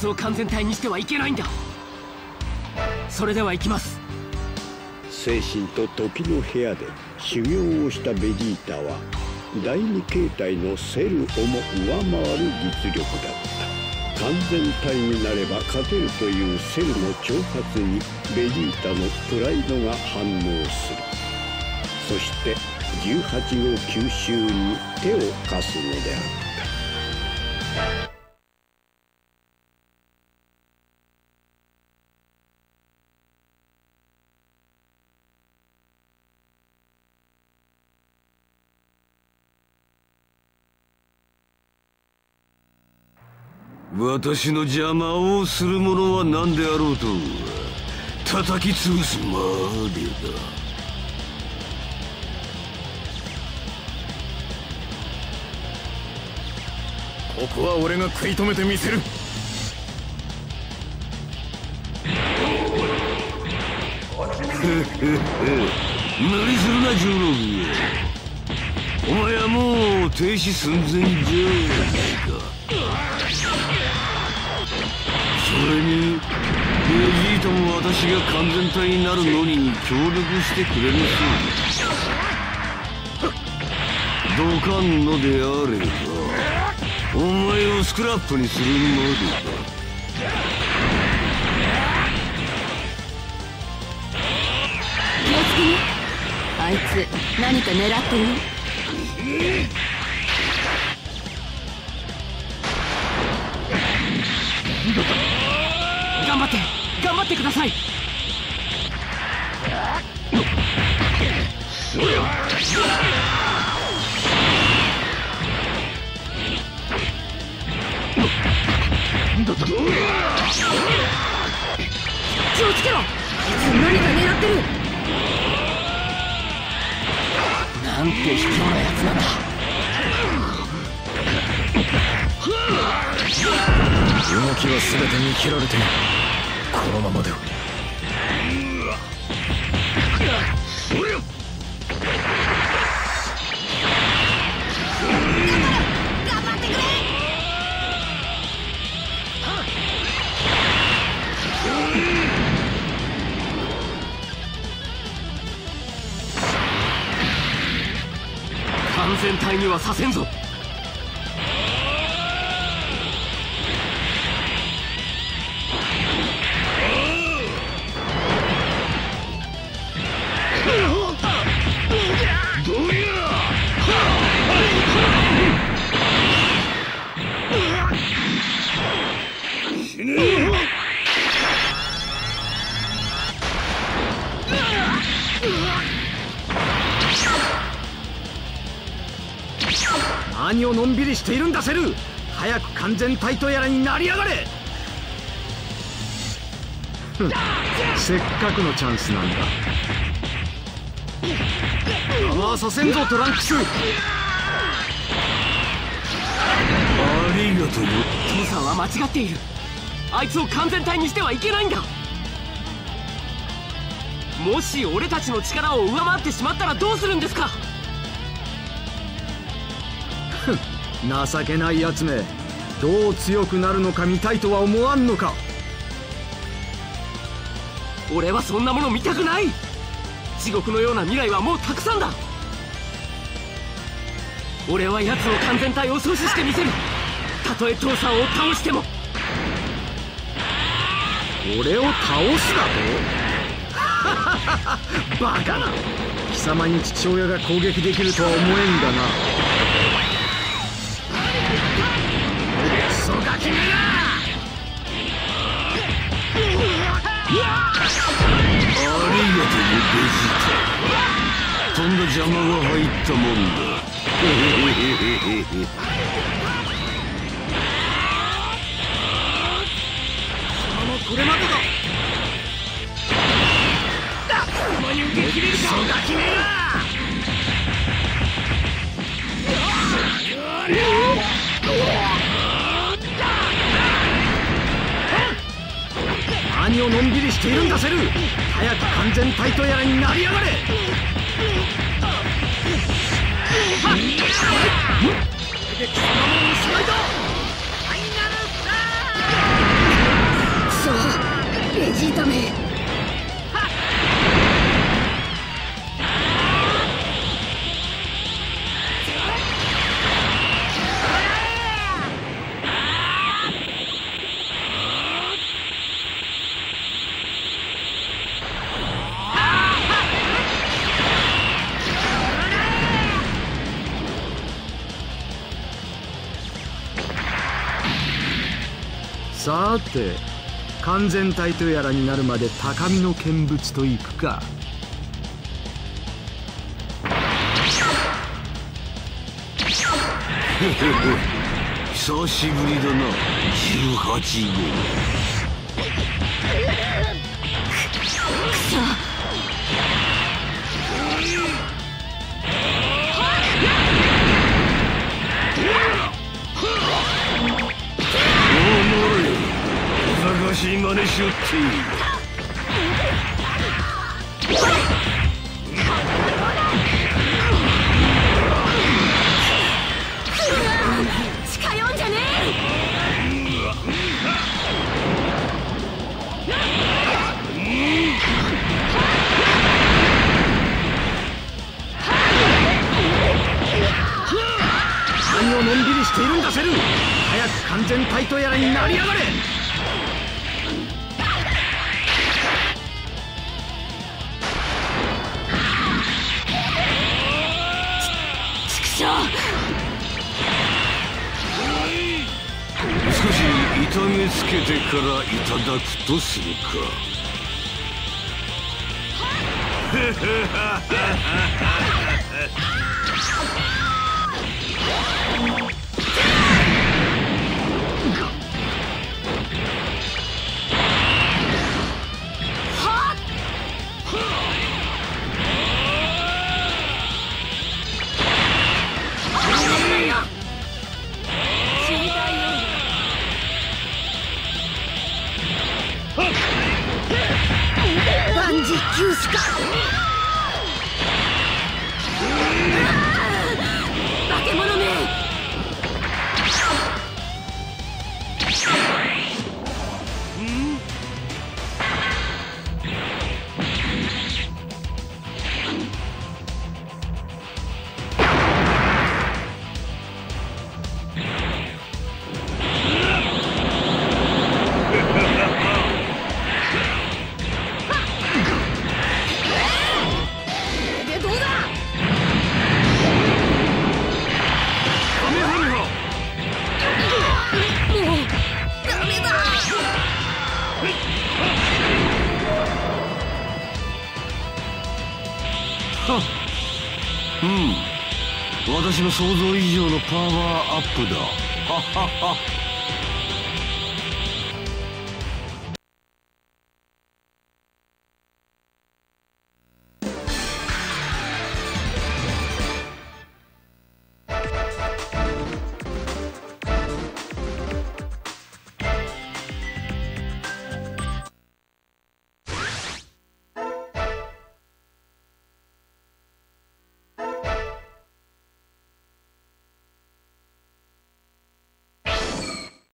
つを完全体にしてはいけないんだ。それでは行きます。精神と時の部屋で修行をしたベジータは第二形態のセルをも上回る実力だった。完全体になれば勝てるというセルの挑発にベジータのプライドが反応する。そして18号吸収に手を貸すのである。 私の邪魔をする者は何であろうと叩き潰すまでだ。 ここは俺が食い止めてみせる。無理するな、十郎。お前はもう停止寸前じゃないか。それにベジータも私が完全体になるのに協力してくれるそうだ。ドカンのであれば お前をスクラップにするまでだ。 あいつ何か狙ってる？頑張って頑張ってください。気をつけろ！何か狙ってる！なんて卑怯なやつなんだ。動きは全て見切られている。このままでは。頑張ってくれ！ 完全体にはさせんぞ。死ね！ 何をのんびりしているんだセル。早く完全体とやらになりやがれ。せっかくのチャンスなんだ。パワーさせんぞトランクス。ありがとう。父さんは間違っている。あいつを完全体にしてはいけないんだ。もし俺たちの力を上回ってしまったらどうするんですか。 情けないやつめ、どう強くなるのか見たいとは思わんのか。俺はそんなもの見たくない。地獄のような未来はもうたくさんだ。俺はやつの完全体を阻止してみせる。たとえ父さんを倒しても。俺を倒すだと？バカな。貴様に父親が攻撃できるとは思えんだな。 ありがとうベジータ。とんだ邪魔が入ったもんだ。これまでだ。たまに受け切れるか。そがきめえな。 何をのんびりしているんだセル。早く完全体とやらになりやがれ。さて完全体とやらになるまで高みの見物といくか。久しぶりだな18号。くそ。 しい真似しよって近寄んじゃねえ。何をのんびりしているんだセル。早く完全体とやらになりやがれ。 痛めつけてからいただくとするか。私の想像以上のパワーアップだ。